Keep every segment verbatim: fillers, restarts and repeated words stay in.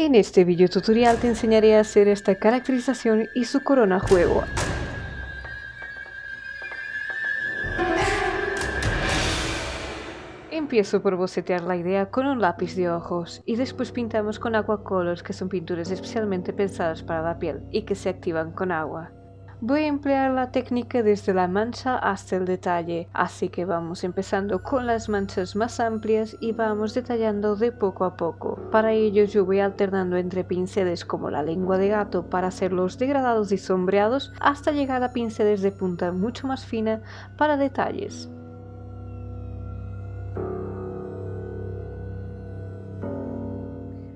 En este video tutorial te enseñaré a hacer esta caracterización y su corona juego. Empiezo por bocetear la idea con un lápiz de ojos y después pintamos con AquaColors, que son pinturas especialmente pensadas para la piel y que se activan con agua. Voy a emplear la técnica desde la mancha hasta el detalle, así que vamos empezando con las manchas más amplias y vamos detallando de poco a poco. Para ello yo voy alternando entre pinceles como la lengua de gato para hacer los degradados y sombreados hasta llegar a pinceles de punta mucho más fina para detalles.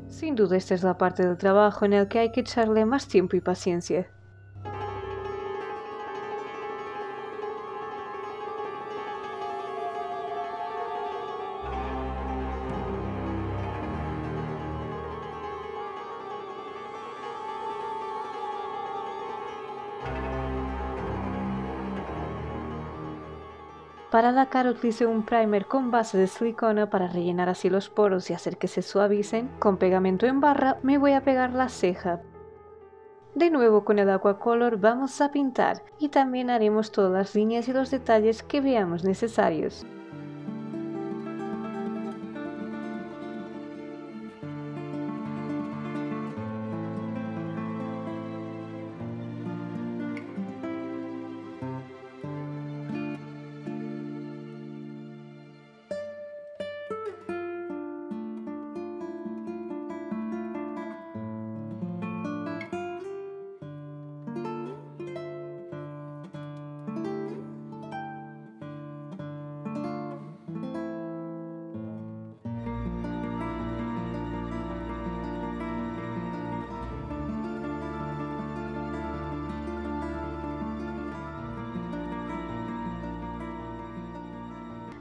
Sin duda esta es la parte del trabajo en el que hay que echarle más tiempo y paciencia. Para la cara utilicé un primer con base de silicona para rellenar así los poros y hacer que se suavicen. Con pegamento en barra me voy a pegar la ceja. De nuevo con el AquaColor vamos a pintar y también haremos todas las líneas y los detalles que veamos necesarios.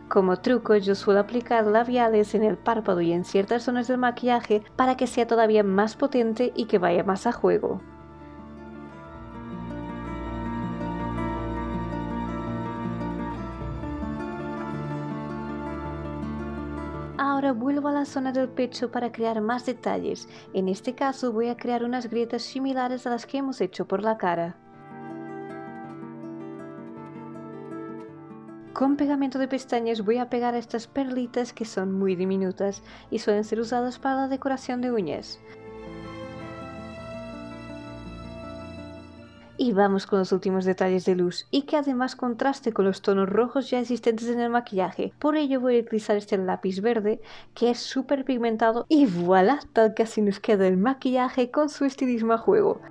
Como truco, yo suelo aplicar labiales en el párpado y en ciertas zonas del maquillaje para que sea todavía más potente y que vaya más a juego. Ahora vuelvo a la zona del pecho para crear más detalles. En este caso voy a crear unas grietas similares a las que hemos hecho por la cara. Con pegamento de pestañas voy a pegar estas perlitas que son muy diminutas y suelen ser usadas para la decoración de uñas. Y vamos con los últimos detalles de luz y que además contraste con los tonos rojos ya existentes en el maquillaje. Por ello voy a utilizar este lápiz verde que es súper pigmentado y voilà, tal que así nos queda el maquillaje con su estilismo a juego.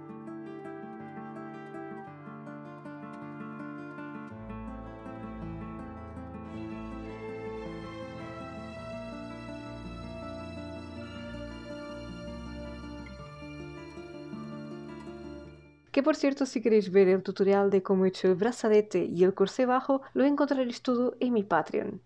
Que por cierto, si queréis ver el tutorial de cómo he hecho el brazalete y el corsé bajo, lo encontraréis todo en mi Patreon.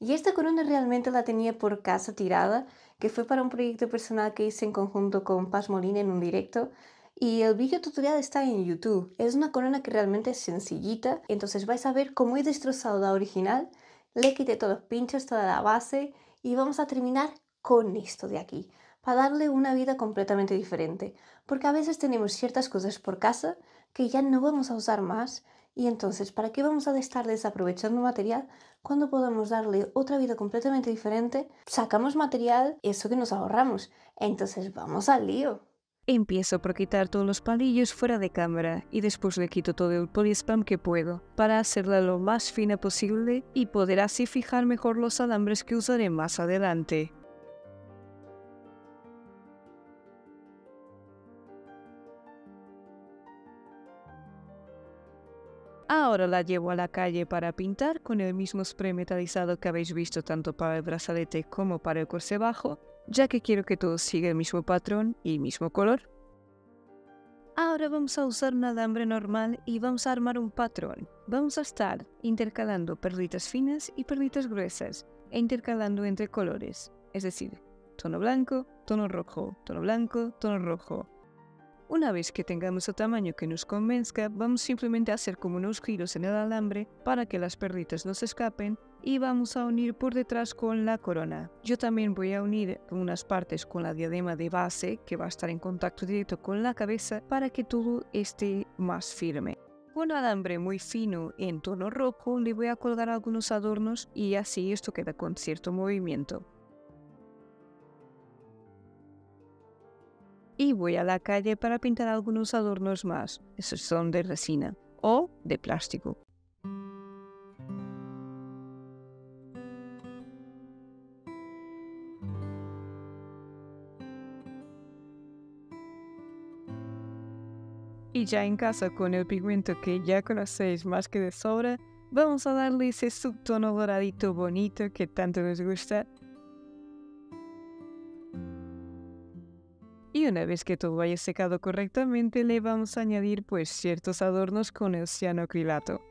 Y esta corona realmente la tenía por casa tirada, que fue para un proyecto personal que hice en conjunto con Paz Molina en un directo. Y el video tutorial está en YouTube. Es una corona que realmente es sencillita, entonces vais a ver cómo he destrozado la original. Le quité todos los pinchos, toda la base y vamos a terminar con esto de aquí para darle una vida completamente diferente, porque a veces tenemos ciertas cosas por casa que ya no vamos a usar más y entonces ¿para qué vamos a estar desaprovechando material cuando podemos darle otra vida completamente diferente? Sacamos material, eso que nos ahorramos, entonces vamos al lío. Empiezo por quitar todos los palillos fuera de cámara y después le quito todo el poliespam que puedo para hacerla lo más fina posible y poder así fijar mejor los alambres que usaré más adelante. Ahora la llevo a la calle para pintar con el mismo spray metalizado que habéis visto tanto para el brazalete como para el corsé bajo, ya que quiero que todo siga el mismo patrón y mismo color. Ahora vamos a usar un alambre normal y vamos a armar un patrón. Vamos a estar intercalando perlitas finas y perlitas gruesas e intercalando entre colores, es decir, tono blanco, tono rojo, tono blanco, tono rojo. Una vez que tengamos el tamaño que nos convenzca, vamos simplemente a hacer como unos giros en el alambre para que las perlitas no se escapen y vamos a unir por detrás con la corona. Yo también voy a unir unas partes con la diadema de base que va a estar en contacto directo con la cabeza para que todo esté más firme. Con alambre muy fino en tono rojo le voy a colgar algunos adornos y así esto queda con cierto movimiento. Y voy a la calle para pintar algunos adornos más, esos son de resina o de plástico. Y ya en casa, con el pigmento que ya conocéis más que de sobra, vamos a darle ese subtono doradito bonito que tanto nos gusta. Y una vez que todo haya secado correctamente, le vamos a añadir pues ciertos adornos con el cianoacrilato.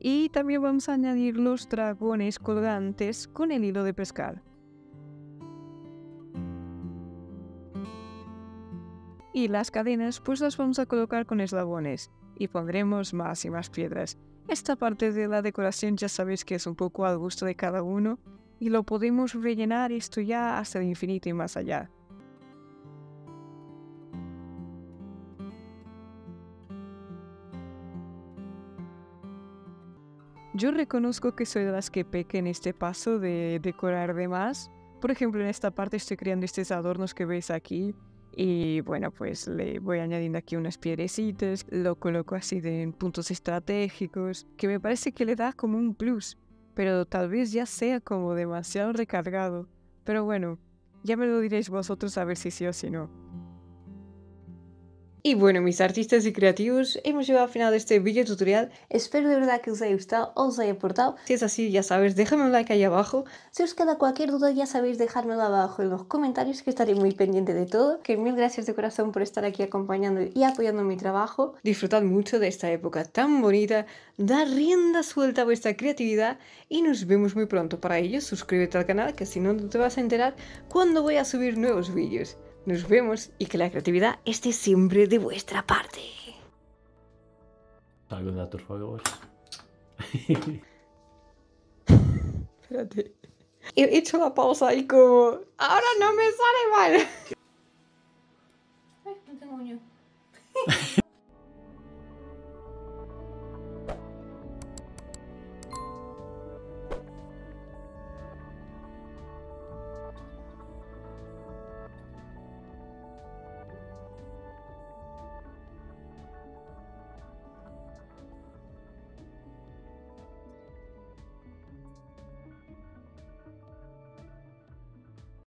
Y también vamos a añadir los dragones colgantes con el hilo de pescar. Y las cadenas pues las vamos a colocar con eslabones y pondremos más y más piedras. Esta parte de la decoración ya sabéis que es un poco al gusto de cada uno y lo podemos rellenar esto ya hasta el infinito y más allá. Yo reconozco que soy de las que peca en este paso de decorar de más. Por ejemplo, en esta parte estoy creando estos adornos que veis aquí. Y bueno, pues le voy añadiendo aquí unas piedrecitas, lo coloco así de en puntos estratégicos, que me parece que le da como un plus, pero tal vez ya sea como demasiado recargado. Pero bueno, ya me lo diréis vosotros a ver si sí o si no. Y bueno, mis artistas y creativos, hemos llegado al final de este video tutorial. Espero de verdad que os haya gustado, os haya aportado. Si es así, ya sabéis, déjame un like ahí abajo. Si os queda cualquier duda, ya sabéis, dejármela abajo en los comentarios, que estaré muy pendiente de todo. Que mil gracias de corazón por estar aquí acompañando y apoyando mi trabajo. Disfrutad mucho de esta época tan bonita, dad rienda suelta a vuestra creatividad y nos vemos muy pronto. Para ello, suscríbete al canal, que si no, no te vas a enterar cuando voy a subir nuevos vídeos. Nos vemos y que la creatividad esté siempre de vuestra parte. Saluda a tus fuegos. Espérate. He hecho la pausa ahí como... ¡Ahora no me sale mal! Ay, no tengo uña.